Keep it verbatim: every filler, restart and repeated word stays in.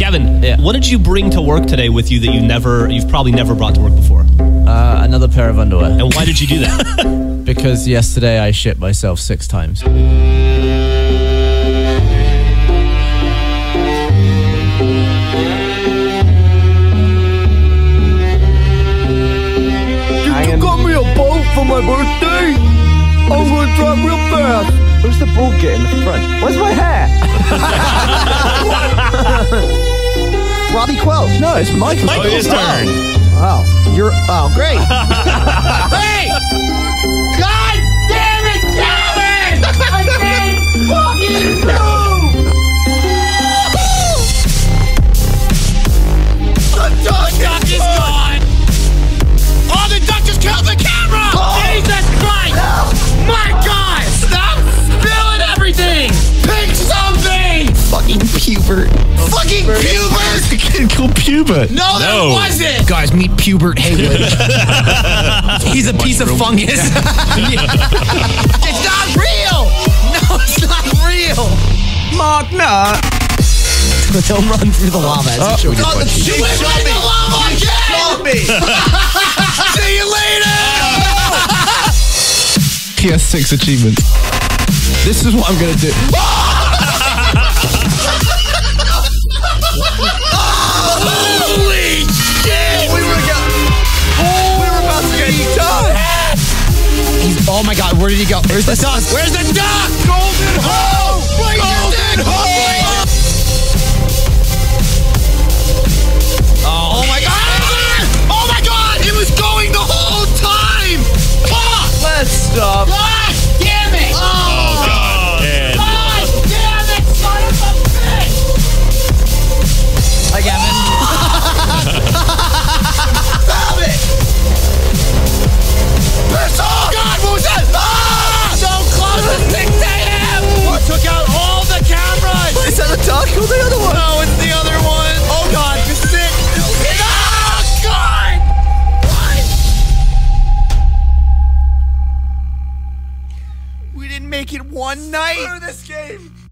Gavin, yeah. What did you bring to work today with you that you never, you've probably never brought to work before? Uh, another pair of underwear. And why did you do that? Because yesterday I shit myself six times. For my birthday, I'm gonna drive real fast. Where's the ball get in the front? Where's my hair? Robbie Quelch. No, it's Michael. Michael's turn. Wow, oh, you're oh great. Hey, God damn it, Gavin! I can't fucking move. The dog is gone. Oh, the duck just killed the camera! Oh. Jesus Christ! No. My God! Stop spilling everything! Pick something! Fucking Pubert. Oh, fucking Pubert! The kid called Pubert. No, that no. wasn't! Guys, meet Pubert Hayward. He's a piece of fungus. It's not real! No, it's not real! Mark, nah. They'll run through the lava. Oh, sure God, we she she went right in the lava again! See you later! He has six achievements. This is what I'm gonna do. Holy shit! We were, go oh, we were about to get done! He's, oh my God, where did he go? Where's the duck? Where's the duck? Golden Ho! Golden Ho! Oh my God! Oh my God! It was going the whole time! Fuck! Let's stop. God damn it! Oh, oh God. God. God damn it, son of a bitch! I got it. Stop it! Piss off! God, what was that? Ah! So close to six A M! What took out all the cameras! Is that a duck? Who's the other one? No, it's the other one. Oh God, just sit. Make it one night for this game.